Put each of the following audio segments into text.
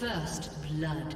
First blood.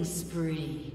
Killing spree.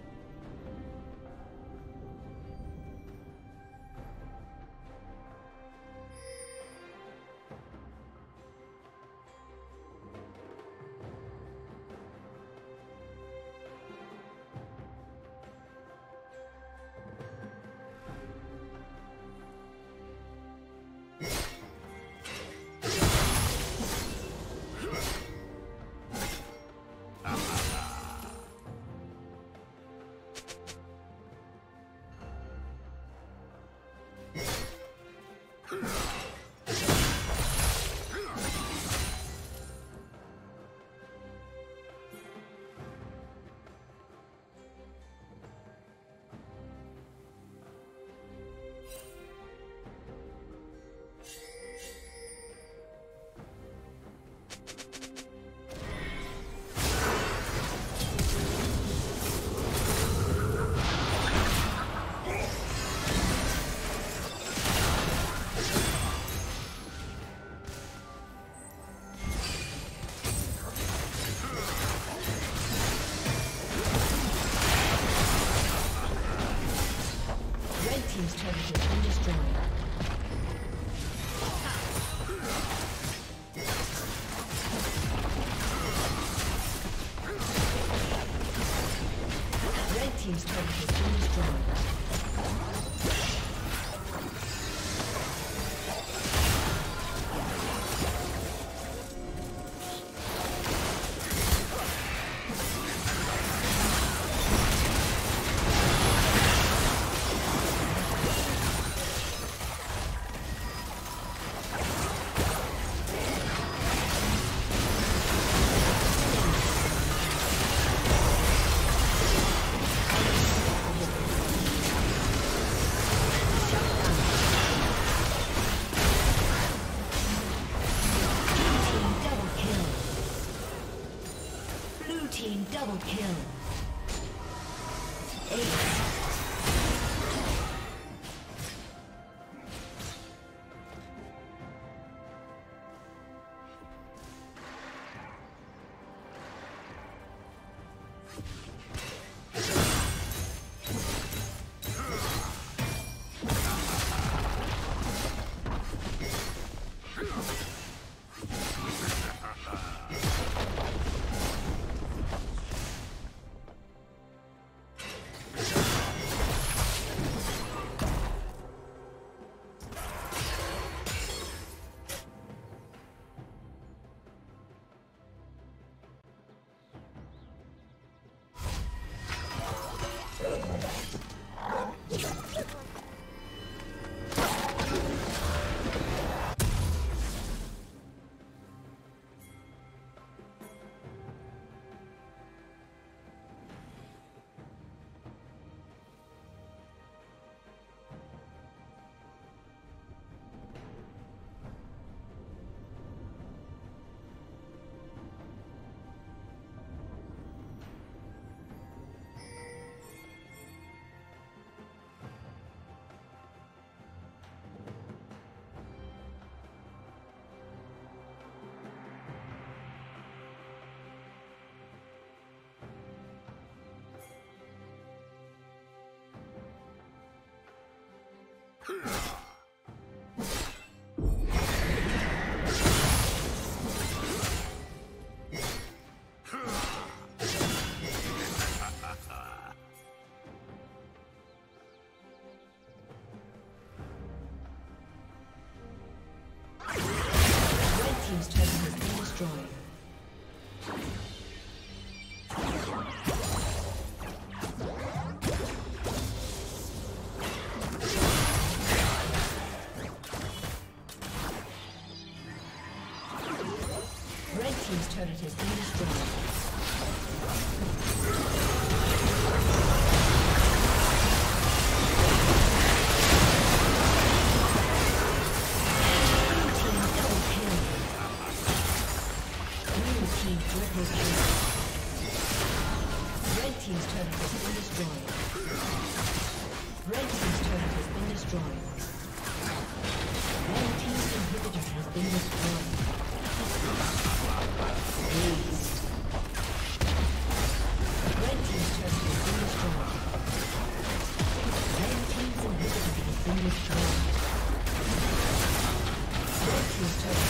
Red team's turret has been destroyed. Double kill. It has been destroyed. This time.